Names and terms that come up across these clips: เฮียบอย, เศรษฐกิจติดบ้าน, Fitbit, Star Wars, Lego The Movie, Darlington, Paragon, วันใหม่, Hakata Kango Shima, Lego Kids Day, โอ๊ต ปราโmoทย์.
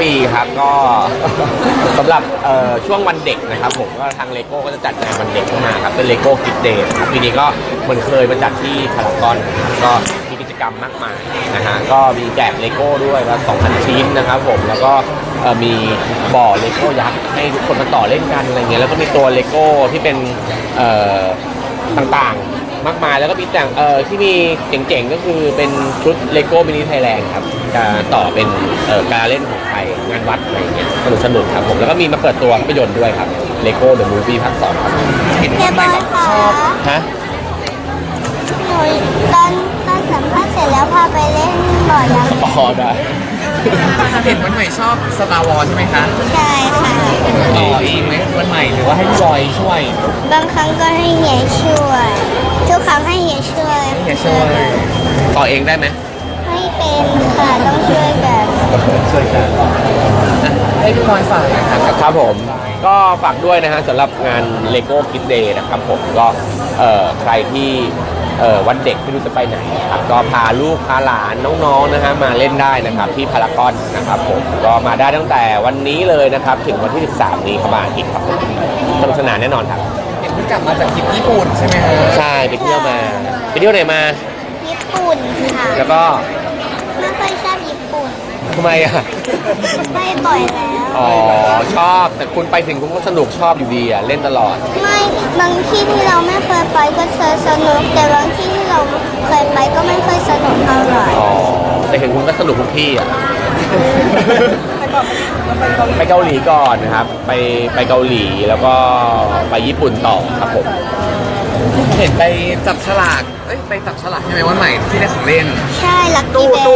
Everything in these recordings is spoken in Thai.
ปีครับก็ สำหรับช่วงวันเด็กนะครับผมก็ทางเลโก้ก็จะจัดงานวันเด็กขึ้นมาครับเป็นเลโก้กิฟต์เดย์ครับปีนี้ก็เหมือนเคยมาจัดที่พารากอนก็มีกิจกรรมมากมายนะฮะก็มีแจกเลโก้ด้วยแล้ว 2,000 ชิ้นนะครับผมแล้วก็มีบ่อเลโก้ยักษ์ให้ทุกคนมาต่อเล่นกันอะไรเงี้ยแล้วก็มีตัวเลโก้ที่เป็นต่างๆมากมายแล้วก็มีแต่งที่มีเจ๋งๆก็คือเป็นชุดเลโก้มินิไทยแลนด์ครับจะต่อเป็นการเล่นของไทยงานวัดอะไรเงี้ยสนุกครับผมแล้วก็มีมาเปิดตัวภาพยนตร์ด้วยครับเลโก้เดอะมูฟวี่ภาค2ครับเห็นไหมครับฮะตอนสัมภาษณ์เสร็จแล้วพาไปเล่นบ่อน้ำอ๋อได้เห็นวันใหม่ชอบสตาร์วอร์ใช่ไหมคะใช่ค่ะต่อเองไหมวันใหม่หรือว่าให้พี่บอยช่วยบางครั้งก็ให้เฮียช่วยทุกครั้งให้เฮียช่วยต่อเองได้ไหมไม่เป็นค่ะต้องช่วยกันให้พี่บอยฝากนะครับผมก็ฝากด้วยนะฮะสำหรับงาน Lego Kids Day นะครับผมก็ใครที่วันเด็กไม่รู้จะไปไหนครับก็พาลูกพาหลานน้องๆนะฮะมาเล่นได้นะครับที่พารากอนนะครับผมก็มาได้ตั้งแต่วันนี้เลยนะครับถึงวันที่13นี้ประมาณอีกครับสนุกสนานแน่นอนครับเห็นเพิ่งกลับมาจากทริปญี่ปุ่นใช่ไหมครับใช่ไปเที่ยวมาไปเที่ยวไหนมาญี่ปุ่นค่ะแล้วก็ไม่ค่อยชอบญี่ปุ่นทำไมอ่ะไม่บ่อยแล้วอ๋อชอบแต่คุณไปถึงคุณก็สนุกชอบอยู่ดีอ่ะเล่นตลอดไม่บางที่ที่เราไม่เคยไปก็สนุกแต่บางที่ที่เราเคยไปก็ไม่เคยสนุกเท่าไหร่อ๋อแต่เห็นคุณก็สนุกทุกที่อ่ะไปเกาหลีก่อนนะครับไปเกาหลีแล้วก็ไปญี่ปุ่นต่อครับผมเห็นไปจับฉลากไปจับฉลากใช่ไหมวันใหม่ที่ได้ของเล่นใช่ลักกี้แบด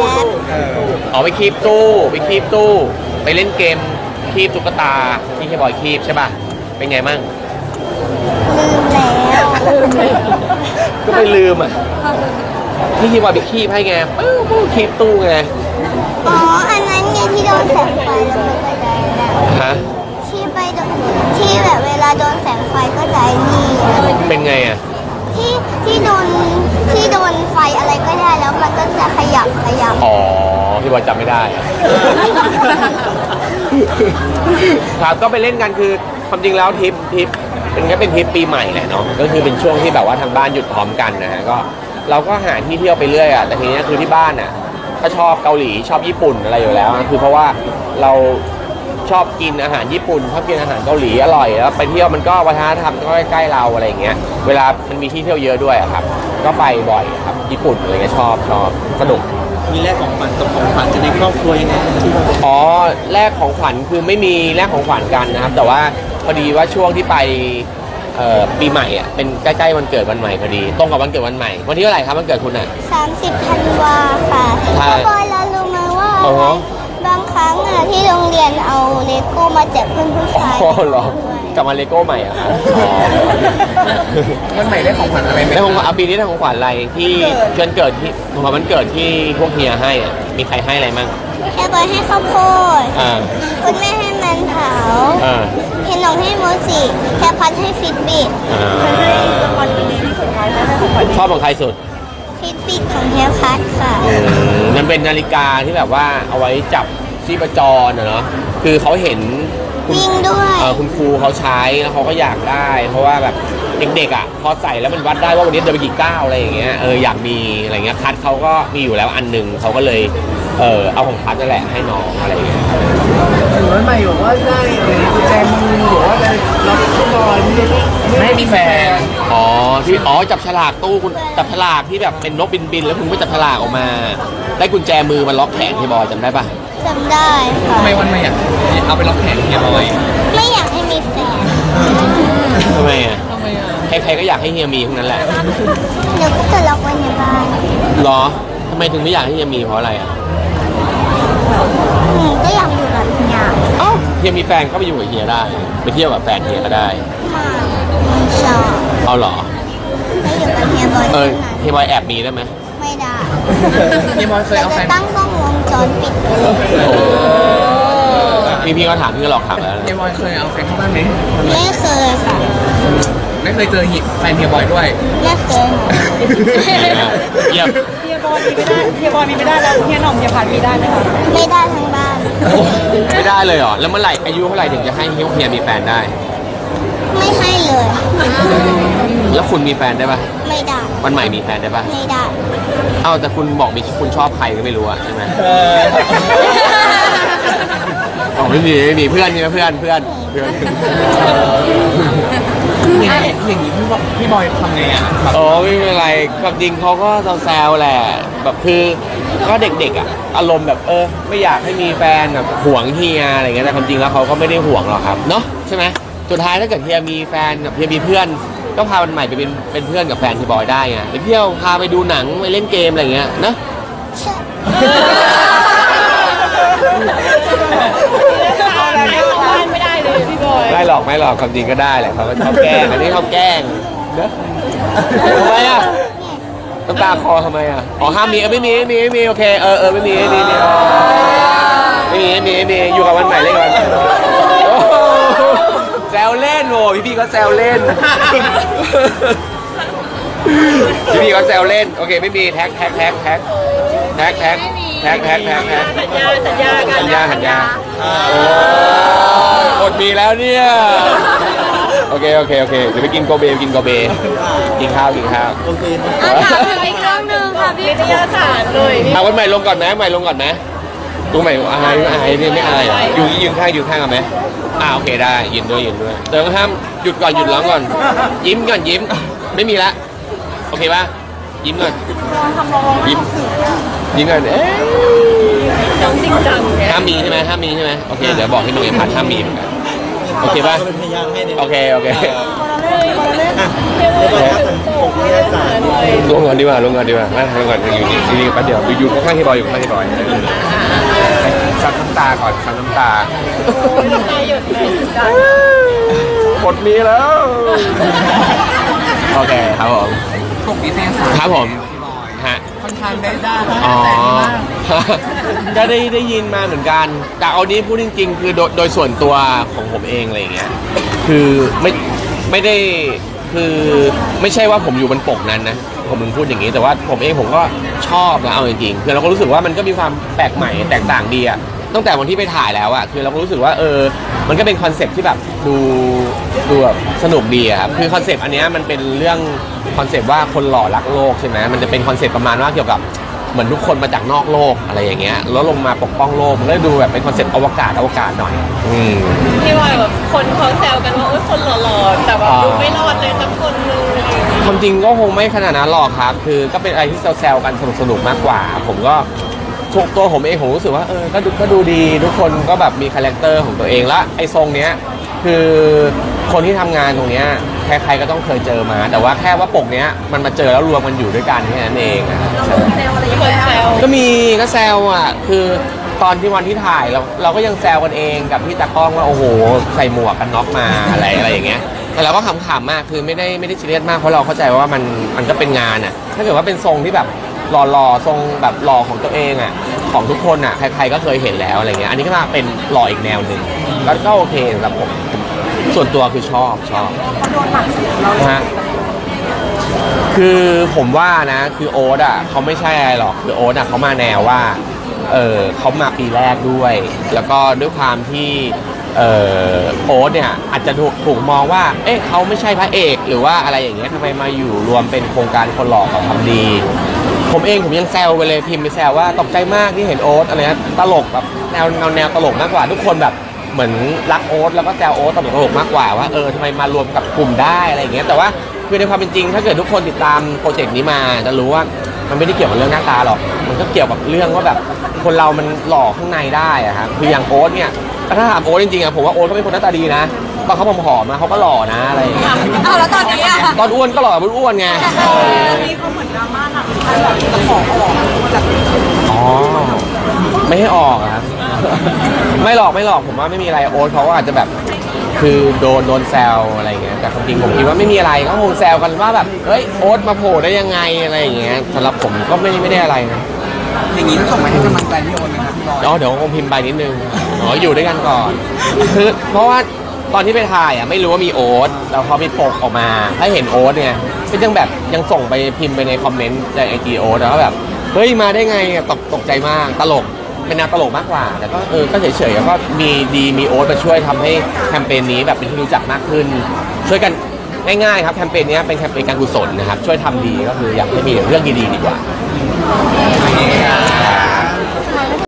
อ๋อไปคีบตู้ไปเล่นเกมคีบตุ๊กตาที่เฮียบอยคีบใช่ป่ะเป็นไงมั่งก็ไม่ลืมอ่ะที่เฮียบอยไปคีบให้ไงคีบตู้ไงอ๋ออันนั้นไงที่โดนแสงไฟแล้วมันก็ได้แล้วฮะที่ไปที่แบบเวลาโดนแสงไฟก็ได้นี่เป็นไงอ่ะที่โดนไฟอะไรก็ได้แล้วมันก็จะขยับอ๋อพี่บอยจำไม่ได้ครับก็ไปเล่นกันคือความจริงแล้วทริปเป็นก็เป็นทริปปีใหม่แหละเนาะก็คือเป็นช่วงที่แบบว่าทางบ้านหยุดพร้อมกันนะฮะก็เราก็หาที่เที่ยวไปเรื่อยอ่ะแต่ทีนี้คือที่บ้านอ่ะก็ชอบเกาหลีชอบญี่ปุ่นอะไรอยู่แล้วคือเพราะว่าเราชอบกินอาหารญี่ปุ่นชอบกินอาหารเกาหลีอร่อยแล้วไปเที่ยวมันก็วัฒนธรรมก็ใกล้ๆเราอะไรอย่างเงี้ยเวลามันมีที่เที่ยวเยอะด้วยครับก็ไปบ่อยครับญี่ปุ่นอะไรเงี้ยชอบสนุกมีแลกของขวัญกับของขวัญกันในครอบครัวยังไงอ๋อแลกของขวัญคือไม่มีแลกของขวัญกันนะครับแต่ว่าพอดีว่าช่วงที่ไปปีใหม่อ่ะเป็นใกล้ๆวันเกิดวันใหม่พอดีตรงกับวันเกิดวันใหม่วันที่เท่าไหร่ครับวันเกิดคุณอ่ะ30 ธันวาค่ะแล้วพอเรารู้มาว่าบางครั้งอ่ะที่โรงเรียนเอาเลโก้มาแจกเพื่อนผู้ชายอ๋อหรอกลับมาเลโก้ใหม่อ่ะมันใหม่ได้ของขวัญอะไรได้ของขวัญปีนี้ได้ของขวัญอะไรที่เกินเกิดที่ของขวัญมันเกิดที่พวกเฮียให้อ่ะมีใครให้อะไรมั่งแค่บอยให้ข้าวโพดคุณแม่ให้มันเผาเฮียหนุ่มให้โมจิแค่พัดให้ฟิตบิทให้ของขวัญปีนี้ที่สุดท้ายแล้วของขวัญชอบของใครสุดฟิตบิทของเฮียพัดค่ะมันเป็นนาฬิกาที่แบบว่าเอาไว้จับชีพจรเนาะคือเขาเห็นคุณครูเขาใช้แล้วเขาก็อยากได้เพราะว่าแบบเด็กๆอ่ะพอใส่แล้วมันวัดได้ว่าวันนี้เดินไปกี่ก้าวอะไรอย่างเงี้ยอยากมีอะไรเงี้ยคัดเขาก็มีอยู่แล้วอันหนึ่งเขาก็เลยเอาของคัดนั่นแหละให้น้องอะไรอย่างเงี้ยหรือว่าใหม่บอกว่าได้กุญแจมือหรือว่าได้รับตู้บอลไม่มีแฟนอ๋อที่อ๋อจับฉลากตู้คุณจับฉลากที่แบบเป็นนกบินๆแล้วคุณก็จับฉลากออกมาได้กุญแจมือมาล็อกแขนที่บอลจำได้ปะจำได้ค่ะทำไมวันใหม่อยากเอาไปล็อกแขนเฮียบอยไม่อยากให้มีแฟนทำไมอ่ะใครๆก็อยากให้เฮียมีทั้งนั้นแหละเดี๋ยวก็จะล็อกไว้ในบ้านหรอทำไมถึงไม่อยากให้เฮียมีเพราะอะไรอ่ะก็อยากอยู่กับเฮียเอ้าเฮียมีแฟนก็ไปอยู่กับเฮียได้ไปเที่ยวกับแฟนเฮียก็ได้ไม่ชอบเอาหรอไม่อยู่กับเฮียบอยเฮียบอยแอบมีได้ไหมไม่ได้เฮียบอยเคยเอาแฟนตั้งกล้องวงจรปิด นี่พี่ก็ถามพี่ก็หลอกถามแล้วเฮียบอยเคยเอาแฟนเข้าบ้านไหมไม่เคยค่ะไม่เคยเจอแฟนเฮียบอยด้วยไม่เคยเฮียบอยมีไม่ได้เฮียบอยมีไม่ได้แล้วเฮียหน่องเฮียพันมีได้ไหมคะไม่ได้ทั้งบ้านไม่ได้เลยเหรอแล้วเมื่อไหร่อายุเท่าไหร่ถึงจะให้เฮียมีแฟนได้ไม่ให้เลยแล้วคุณมีแฟนได้ปะไม่ได้วันใหม่มีแฟนได้ปะไม่ได้เอ้าแต่คุณบอกมีคุณชอบใครก็ไม่รู้อะใช่ไหมอ๋อไม่มีเพื่อนใช่ไหมเพื่อนอย่างนี้พี่บอยทำไงอ่ะอ๋อไม่เป็นไรกับจริงเขาก็แซวแหละแบบคือก็เด็กๆอ่ะอารมณ์แบบไม่อยากให้มีแฟนแบบห่วงเฮียอะไรเงี้ยแต่ความจริงแล้วเขาก็ไม่ได้ห่วงหรอกครับเนาะใช่ไหมสุดท้ายถ้าเกิดเฮียมีแฟนกับเฮียมีเพื่อนก็พาวันใหม่ไปเป็นเพื่อนกับแฟนที่บอยได้ไงไปเที่ยวพาไปดูหนังไปเล่นเกมอะไรเงี้ยนะไม่ได้เลยพี่บอยไม่หลอกความจริงก็ได้แหละเขาชอบแกล้งอันนี้เขาแกล้งนะทำไมอ่ะต้องตาคอทำไมอ่ะอ๋อห้ามมีไม่มีโอเคไม่มีไม่มีอยู่กับวันใหม่เล่นกันแซวเล่นโว้พี่ก็แซวเล่นพี่ก็แซวเล่นโอเคไม่มีแท็กสัญญาโอ้หมดมีแล้วเนี่ยโอเคเดี๋ยวไปกินโกเบกินข้าวโอเคอาหารไปข้าวนึงค่ะพี่นิยาสารเลยเอาวันใหม่ลงก่อนไหมตัวใหม่อายเนี่ยไม่อายอยู่ยืนข้างกันไหมโอเคได้ยืนด้วยเดี๋ยวห้ามหยุดร้องก่อนยิ้มไม่มีละโอเคป่ะยิ้มก่อนยิ้มก่อนน้องจริงจังห้ามมีใช่ไหมโอเคเดี๋ยวบอกให้น้องเอ็มพัดห้ามมีเหมือนกันโอเคป่ะโอเคลงก่อนดีกว่าลงก่อนอยู่นี่แป๊บเดียวอยู่ข้างที่บอยซับน้ำตาก่อนหยุดเลยหมดมีแล้วโอเคครับผมฮะค่อนข้างได้ด้านอ๋อก็ได้ยินมาเหมือนกันแต่เอานี้พูดจริงๆคือโดยส่วนตัวของผมเองอะไรอย่างเงี้ยคือไม่ได้คือไม่ใช่ว่าผมอยู่บนปกนั้นนะผมมึงพูดอย่างนี้แต่ว่าผมเองผมก็ชอบนะเอาจริงๆคือเราก็รู้สึกว่ามันก็มีความแปลกใหม่แตกต่างดีอะตั้งแต่วันที่ไปถ่ายแล้วอะคือเราก็รู้สึกว่ามันก็เป็นคอนเซ็ปต์ที่แบบดูแบบสนุกดีอะครับคือคอนเซ็ปต์อันนี้มันเป็นเรื่องคอนเซ็ปต์ว่าคนหล่อรักโลกใช่ไหมมันจะเป็นคอนเซ็ปต์ประมาณว่าเกี่ยวกับเหมือนทุกคนมาจากนอกโลกอะไรอย่างเงี้ยแล้วลงมาปกป้องโลกมันก็ดูแบบเป็นคอนเซ็ปต์อวกาศหน่อยพี่ว่าแบบคนเขาแซวกันว่าโอ๊ยคนหล่อๆแต่แบบดูไม่รอดเลยสักคนนึงความจริงก็คงไม่ขนาดนั้นหรอกครับคือก็เป็นอะไรที่แซวๆกันสนุกมากกว่าผมก็ตัวผมเองผมรู้สึกว่าก็ดูดีทุกคนก็แบบมีคาแรคเตอร์ของตัวเองและไอ้ทรงเนี้ยคือคนที่ทำงานตรงเนี้ยใครๆก็ต้องเคยเจอมาแต่ว่าแค่ว่าปกเนี้ยมันมาเจอแล้วรวมมันอยู่ด้วยกันแค่นั้นเองก็มีก็แซวอ่ะคือตอนที่วันที่ถ่ายเราก็ยังแซวกันเองกับพี่ตากล้องว่าโอ้โหใส่หมวกกันน็อกมาอะไรอย่างเงี้ยแต่เราก็ขำๆมากคือไม่ได้ซีเรียสมากเพราะเราเข้าใจว่ามันก็เป็นงานอ่ะถ้าเกิดว่าเป็นทรงที่แบบหล่อทรงแบบหล่อของตัวเองอ่ะของทุกคนอ่ะใครๆก็เคยเห็นแล้วอะไรเงี้ยอันนี้ก็มาเป็นหล่ออีกแนวหนึ่งแล้วก็โอเคสำหรับผมส่วนตัวคือชอบฮะคือผมว่านะคือโอ๊ตอ่ะเขาไม่ใช่อะไรหรอกคือโอ๊ตอ่ะเขามาแนวว่าเขามาปีแรกด้วยแล้วก็ด้วยความที่โอ๊ตเนี่ยอาจจะถูกมองว่าเอ๊ะเขาไม่ใช่พระเอกหรือว่าอะไรอย่างเงี้ยทำไมมาอยู่รวมเป็นโครงการคนหลอกของทำดีผมยังแซวไปเลยพิมพ์ไปแซวว่าตกใจมากที่เห็นโอ๊ตอะไรนะตลกแบบแนวตลกมากกว่าทุกคนแบบเหมือนรักโอ๊ตแล้วก็แซวโอ๊ตตลกมากกว่าว่าทำไมมารวมกับกลุ่มได้อะไรอย่างเงี้ยแต่ว่าคือในความเป็นจริงถ้าเกิดทุกคนติดตามโปรเจกต์นี้มาจะรู้ว่ามันไม่ได้เกี่ยวกับเรื่องหน้าตาหรอกมันก็เกี่ยวกับเรื่องว่าแบบคนเรามันหล่อข้างในได้อะครับคืออย่างโอ๊ตเนี่ยถ้าถามโอ๊ตจริงๆอะผมว่าโอ๊ตก็เป็นคนหน้าตาดีนะตอนเขาผอมๆนะเขาก็หล่อนะอะไรอย่างเงี้ยแล้วตอนนี้อะตอนอ้วนก็หล่ออ้วนไงมีเขาเหมือนดราม่าหนักแบบจะขอออกไม่ให้ออกครับไม่หลอกผมว่าไม่มีอะไรโอ๊ตเขาก็อาจจะแบบคือโดนแซวอะไรอย่างเงี้ยแต่ความจริงผมคิดว่าไม่มีอะไรเขาคงแซวกันว่าแบบเฮ้ยโอ๊ตมาโผล่ได้ยังไงอะไรอย่างเงี้ยสำหรับผมก็ไม่ได้อะไรนะอย่างนี้ต้องส่งไปให้กำลังใจพี่โอ๊ตนะครับเดี๋ยวคงพิมพ์ไปนิดนึง อ๋ออยู่ด้วยกันก่อนคือเพราะว่าตอนที่ไปถ่ายอ่ะไม่รู้ว่ามีโอ๊ตแล้วพอมีปกออกมาถ้าเห็นโอ๊ตเนี่ยก็ยังแบบยังส่งไปพิมพ์ไปในคอมเมนต์ในไอจีโอ๊ตแล้วแบบเฮ้ยมาได้ไงตกใจมากตลกเป็นแนวตลกมากกว่าแต่ก็ก็เฉยๆแล้วก็มีโอ๊ตมาช่วยทำให้แคมเปญนี้แบบเป็นที่รู้จักมากขึ้นช่วยกันง่ายๆครับแคมเปญนี้เป็นแคมเปญการกุศลนะครับช่วยทำดีก็คืออยากให้มีเรื่องดีๆดีกว่า